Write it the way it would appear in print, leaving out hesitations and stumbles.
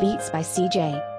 Beats by CJ.